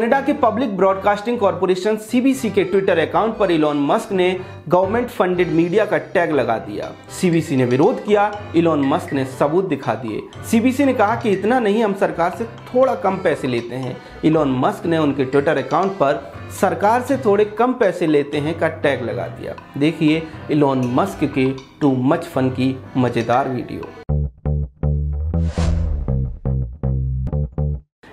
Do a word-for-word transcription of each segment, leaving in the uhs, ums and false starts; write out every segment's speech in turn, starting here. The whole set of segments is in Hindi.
कनाडा के पब्लिक ब्रॉडकास्टिंग कॉरपोरेशन सीबीसी के ट्विटर अकाउंट पर इलॉन मस्क ने गवर्नमेंट फंडेड मीडिया का टैग लगा दिया। सीबीसी ने विरोध किया, इलॉन मस्क ने सबूत दिखा दिए। सीबीसी ने कहा कि इतना नहीं, हम सरकार से थोड़ा कम पैसे लेते हैं। इलॉन मस्क ने उनके ट्विटर अकाउंट पर सरकार से थोड़े कम पैसे लेते हैं का टैग लगा दिया। देखिए इलॉन मस्क के टू मच फन की मजेदार वीडियो।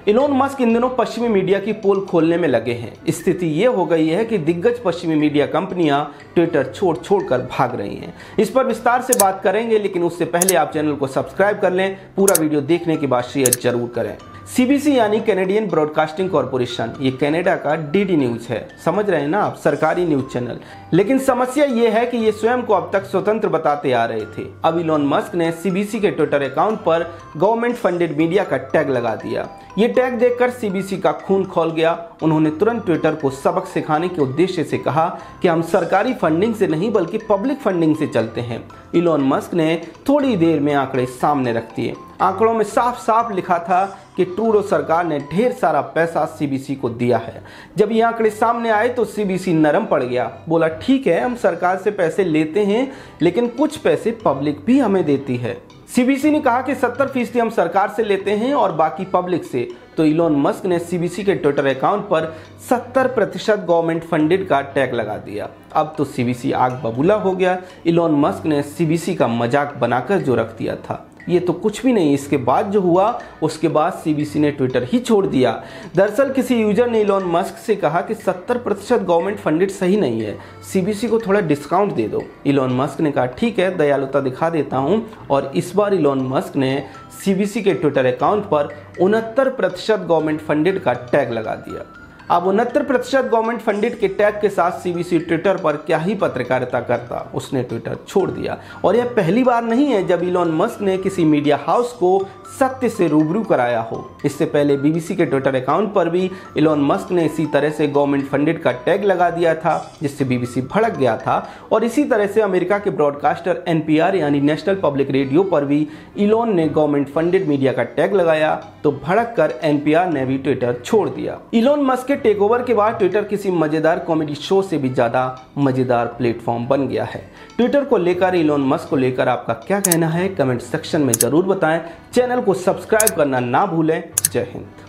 इलॉन मस्क इन दिनों पश्चिमी मीडिया की पोल खोलने में लगे हैं। स्थिति ये हो गई है कि दिग्गज पश्चिमी मीडिया कंपनियां ट्विटर छोड़ छोड़कर भाग रही हैं। इस पर विस्तार से बात करेंगे, लेकिन उससे पहले आप चैनल को सब्सक्राइब कर लें। पूरा वीडियो देखने के बाद शेयर जरूर करें। सीबीसी यानी कैनेडियन ब्रॉडकास्टिंग कॉरपोरेशन, ये कनाडा का डीडी न्यूज है, समझ रहे हैं ना आप, सरकारी न्यूज चैनल। लेकिन समस्या ये है कि ये स्वयं को अब तक स्वतंत्र बताते आ रहे थे। अब इलॉन मस्क ने सीबीसी के ट्विटर अकाउंट पर गवर्नमेंट फंडेड मीडिया का टैग लगा दिया। ये टैग देखकर सीबीसी का खून खौल गया। उन्होंने तुरंत ट्विटर को सबक सिखाने के उद्देश्य से कहा कि हम सरकारी फंडिंग से नहीं बल्कि पब्लिक फंडिंग से चलते हैं। इलॉन मस्क ने थोड़ी देर में आंकड़े सामने रख दिए। आंकड़ों में साफ साफ लिखा था कि ट्रूडो सरकार ने ढेर सारा पैसा सीबीसी को दिया है। जब ये आंकड़े सामने आए तो सीबीसी नरम पड़ गया, बोला ठीक है, हम सरकार से पैसे लेते हैं, लेकिन कुछ पैसे पब्लिक भी हमें देती है। सीबीसी ने कहा कि सत्तर फीसदी हम सरकार से लेते हैं और बाकी पब्लिक से। तो इलॉन मस्क ने सीबीसी के ट्विटर अकाउंट पर सत्तर प्रतिशत गवर्नमेंट फंडेड का टैग लगा दिया। अब तो सीबीसी आग बबूला हो गया। इलॉन मस्क ने सीबीसी का मजाक बनाकर जो रख दिया था, ये तो कुछ भी नहीं। इसके बाद जो हुआ, उसके बाद सीबीसी ने ट्विटर ही छोड़ दिया। दरअसल किसी यूजर ने इलॉन मस्क से कहा कि सत्तर प्रतिशत गवर्नमेंट फंडेड सही नहीं है, सीबीसी को थोड़ा डिस्काउंट दे दो। इलॉन मस्क ने कहा ठीक है, दयालुता दिखा देता हूँ। और इस बार इलॉन मस्क ने सीबीसी के ट्विटर अकाउंट पर उनहत्तर प्रतिशत गवर्नमेंट फंडेड का टैग लगा दिया। अब उनहत्तर प्रतिशत गवर्नमेंट फंडेड के टैग के साथ सीबीसी ट्विटर पर क्या ही पत्रकारिता करता, उसने ट्विटर छोड़ दिया। और यह पहली बार नहीं है जब इलॉन मस्क ने किसी मीडिया हाउस को सत्य से रूबरू कराया हो। इससे पहले बीबीसी के ट्विटर अकाउंट पर भी इलॉन मस्क ने इसी तरह से गवर्नमेंट फंडेड का टैग लगा दिया था, जिससे बीबीसी भड़क गया था। और इसी तरह से अमेरिका के ब्रॉडकास्टर एनपीआर यानी नेशनल पब्लिक रेडियो पर भी इलॉन ने गवर्नमेंट फंडेड मीडिया का टैग लगाया, तो भड़क कर एनपीआर ने भी ट्विटर छोड़ दिया। इलॉन मस्क टेकओवर के बाद ट्विटर किसी मजेदार कॉमेडी शो से भी ज्यादा मजेदार प्लेटफॉर्म बन गया है। ट्विटर को लेकर, इलॉन मस्क को लेकर आपका क्या कहना है, कमेंट सेक्शन में जरूर बताएं। चैनल को सब्सक्राइब करना ना भूलें। जय हिंद।